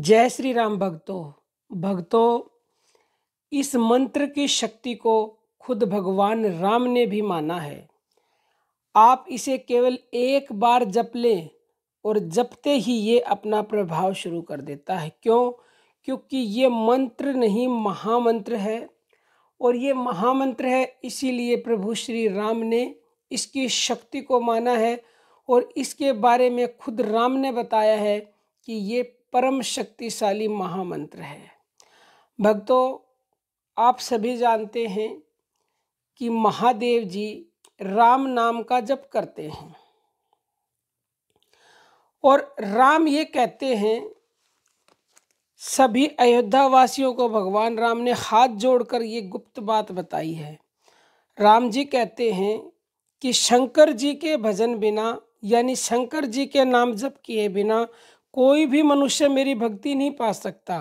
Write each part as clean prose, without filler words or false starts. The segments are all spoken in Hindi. जय श्री राम भक्तों, इस मंत्र की शक्ति को खुद भगवान राम ने भी माना है। आप इसे केवल एक बार जप लें और जपते ही ये अपना प्रभाव शुरू कर देता है। क्योंकि ये मंत्र नहीं महामंत्र है, और ये महामंत्र है इसीलिए प्रभु श्री राम ने इसकी शक्ति को माना है। और इसके बारे में खुद राम ने बताया है कि ये परम शक्तिशाली महामंत्र है। भक्तों, आप सभी जानते हैं कि महादेव जी राम नाम का जप करते हैं, और राम ये कहते हैं, सभी अयोध्या वासियों को भगवान राम ने हाथ जोड़कर ये गुप्त बात बताई है। राम जी कहते हैं कि शंकर जी के भजन बिना, यानी शंकर जी के नाम जप किए बिना कोई भी मनुष्य मेरी भक्ति नहीं पा सकता।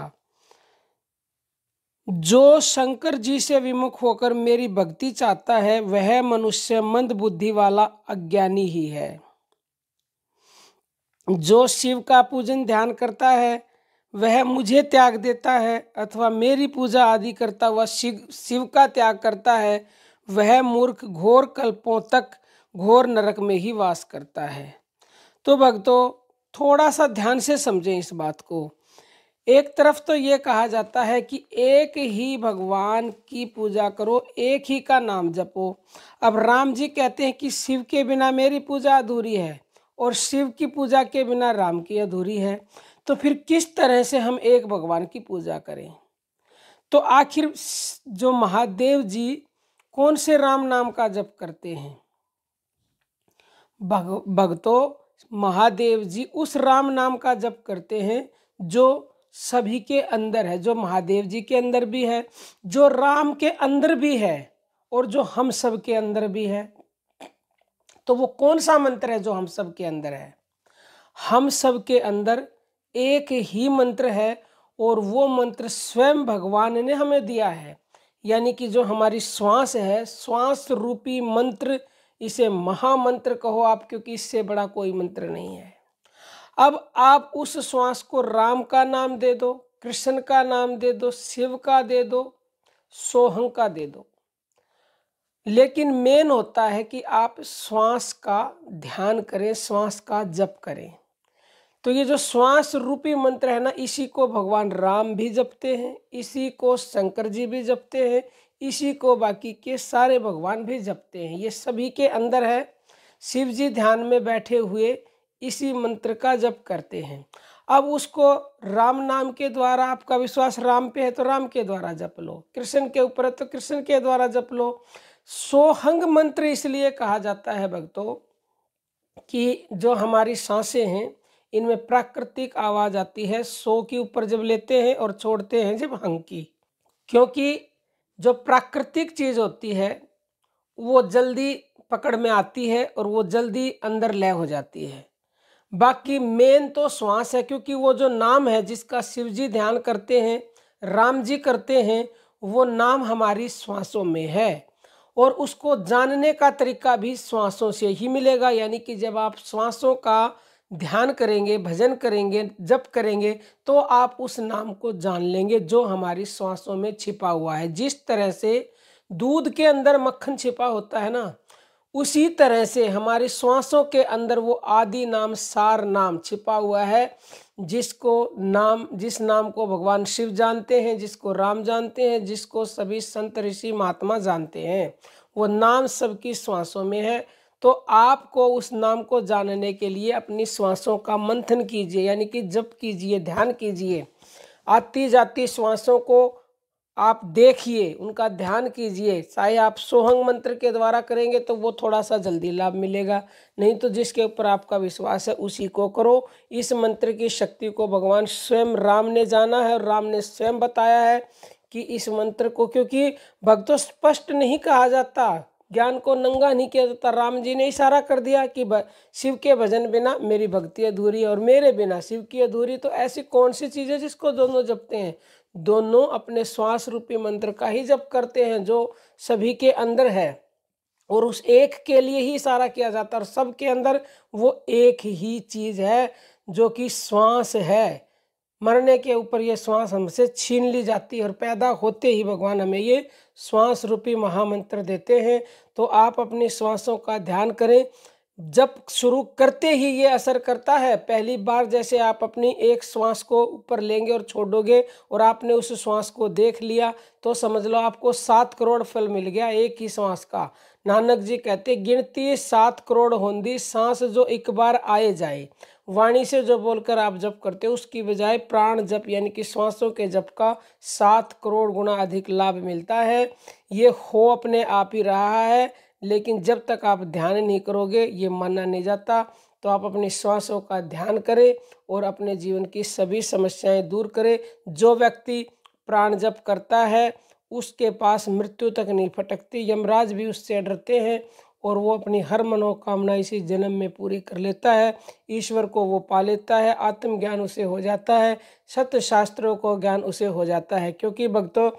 जो शंकर जी से विमुख होकर मेरी भक्ति चाहता है वह मनुष्य मंद बुद्धि वाला अज्ञानी ही है। जो शिव का पूजन ध्यान करता है वह मुझे त्याग देता है, अथवा मेरी पूजा आदि करता हुआ शिव का त्याग करता है, वह मूर्ख घोर कल्पों तक घोर नरक में ही वास करता है। तो भक्तों, थोड़ा सा ध्यान से समझें इस बात को। एक तरफ तो ये कहा जाता है कि एक ही भगवान की पूजा करो, एक ही का नाम जपो। अब राम जी कहते हैं कि शिव के बिना मेरी पूजा अधूरी है, और शिव की पूजा के बिना राम की अधूरी है। तो फिर किस तरह से हम एक भगवान की पूजा करें? तो आखिर जो महादेव जी कौन से राम नाम का जप करते हैं? भक्तों, महादेव जी उस राम नाम का जप करते हैं जो सभी के अंदर है, जो महादेव जी के अंदर भी है, जो राम के अंदर भी है, और जो हम सब के अंदर भी है। तो वो कौन सा मंत्र है जो हम सब के अंदर है? हम सब के अंदर एक ही मंत्र है, और वो मंत्र स्वयं भगवान ने हमें दिया है। यानी कि जो हमारी श्वास है, श्वास रूपी मंत्र, इसे महामंत्र कहो आप, क्योंकि इससे बड़ा कोई मंत्र नहीं है। अब आप उस श्वास को राम का नाम दे दो, कृष्ण का नाम दे दो, शिव का दे दो, सोहं का दे दो, लेकिन मेन होता है कि आप श्वास का ध्यान करें, श्वास का जप करें। तो ये जो श्वास रूपी मंत्र है ना, इसी को भगवान राम भी जपते हैं, इसी को शंकर जी भी जपते हैं, इसी को बाकी के सारे भगवान भी जपते हैं। ये सभी के अंदर है। शिव जी ध्यान में बैठे हुए इसी मंत्र का जप करते हैं। अब उसको राम नाम के द्वारा, आपका विश्वास राम पे है तो राम के द्वारा जप लो, कृष्ण के ऊपर है तो कृष्ण के द्वारा जप लो। सोहंग मंत्र इसलिए कहा जाता है भक्तों कि जो हमारी सांसें हैं इनमें प्राकृतिक आवाज आती है, सो के ऊपर जब लेते हैं और छोड़ते हैं जब हंग की, क्योंकि जो प्राकृतिक चीज होती है वो जल्दी पकड़ में आती है और वो जल्दी अंदर लय हो जाती है। बाकी मेन तो श्वास है, क्योंकि वो जो नाम है जिसका शिव जी ध्यान करते हैं, राम जी करते हैं, वो नाम हमारी श्वासों में है, और उसको जानने का तरीका भी श्वासों से ही मिलेगा। यानी कि जब आप श्वासों का ध्यान करेंगे, भजन करेंगे, जप करेंगे, तो आप उस नाम को जान लेंगे जो हमारी श्वासों में छिपा हुआ है। जिस तरह से दूध के अंदर मक्खन छिपा होता है ना, उसी तरह से हमारी श्वासों के अंदर वो आदि नाम, सार नाम छिपा हुआ है, जिस नाम को भगवान शिव जानते हैं, जिसको राम जानते हैं, जिसको सभी संत ऋषि महात्मा जानते हैं, वो नाम सबकी श्वासों में है। तो आपको उस नाम को जानने के लिए अपनी श्वासों का मंथन कीजिए, यानी कि जप कीजिए, ध्यान कीजिए। आती जाती श्वासों को आप देखिए, उनका ध्यान कीजिए। चाहे आप सोहंग मंत्र के द्वारा करेंगे तो वो थोड़ा सा जल्दी लाभ मिलेगा, नहीं तो जिसके ऊपर आपका विश्वास है उसी को करो। इस मंत्र की शक्ति को भगवान स्वयं राम ने जाना है, और राम ने स्वयं बताया है कि इस मंत्र को, क्योंकि भक्तों स्पष्ट नहीं कहा जाता, ज्ञान को नंगा नहीं किया जाता। राम जी ने इशारा कर दिया कि शिव के भजन बिना मेरी भक्ति अधूरी, और मेरे बिना शिव की अधूरी। तो ऐसी कौन सी चीज़ है जिसको दोनों जपते हैं? दोनों अपने श्वास रूपी मंत्र का ही जप करते हैं जो सभी के अंदर है, और उस एक के लिए ही इशारा किया जाता है। और सब के अंदर वो एक ही चीज़ है जो कि श्वास है। मरने के ऊपर ये श्वास हमसे छीन ली जाती है और पैदा होते ही भगवान हमें ये श्वास रूपी महामंत्र देते हैं। तो आप अपनी श्वासों का ध्यान करें। जब शुरू करते ही ये असर करता है। पहली बार जैसे आप अपनी एक श्वास को ऊपर लेंगे और छोड़ोगे और आपने उस श्वास को देख लिया तो समझ लो आपको 7 करोड़ फल मिल गया एक ही श्वास का। नानक जी कहते गिनती 7 करोड़ होंदी सांस जो एक बार आए जाए। वाणी से जो बोलकर आप जप करते हो उसकी बजाय प्राण जप यानी कि श्वासों के जप का 7 करोड़ गुना अधिक लाभ मिलता है। ये हो अपने आप ही रहा है, लेकिन जब तक आप ध्यान नहीं करोगे ये माना नहीं जाता। तो आप अपनी श्वासों का ध्यान करें और अपने जीवन की सभी समस्याएं दूर करें। जो व्यक्ति प्राण जप करता है उसके पास मृत्यु तक नहीं फटकती। यमराज भी उससे डरते हैं और वो अपनी हर मनोकामना इसी जन्म में पूरी कर लेता है। ईश्वर को वो पा लेता है, आत्मज्ञान उसे हो जाता है, सत्यशास्त्रों को ज्ञान उसे हो जाता है। क्योंकि भक्तों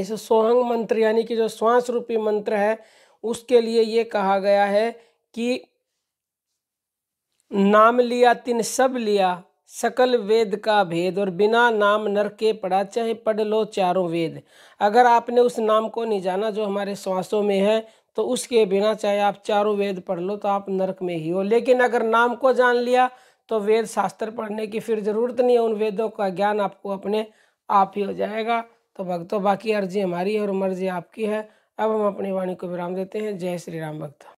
इस सोहंग मंत्र यानी कि जो श्वास रूपी मंत्र है उसके लिए ये कहा गया है कि नाम लिया तिन सब लिया सकल वेद का भेद, और बिना नाम नरक के पड़ा चाहे पढ़ लो चारों वेद। अगर आपने उस नाम को नहीं जाना जो हमारे श्वासों में है तो उसके बिना चाहे आप चारों वेद पढ़ लो तो आप नरक में ही हो। लेकिन अगर नाम को जान लिया तो वेद शास्त्र पढ़ने की फिर ज़रूरत नहीं है, उन वेदों का ज्ञान आपको अपने आप ही हो जाएगा। तो भक्तों बाकी अर्जी हमारी है और मर्जी आपकी है। अब हम अपनी वाणी को विराम देते हैं। जय श्री राम भक्तों।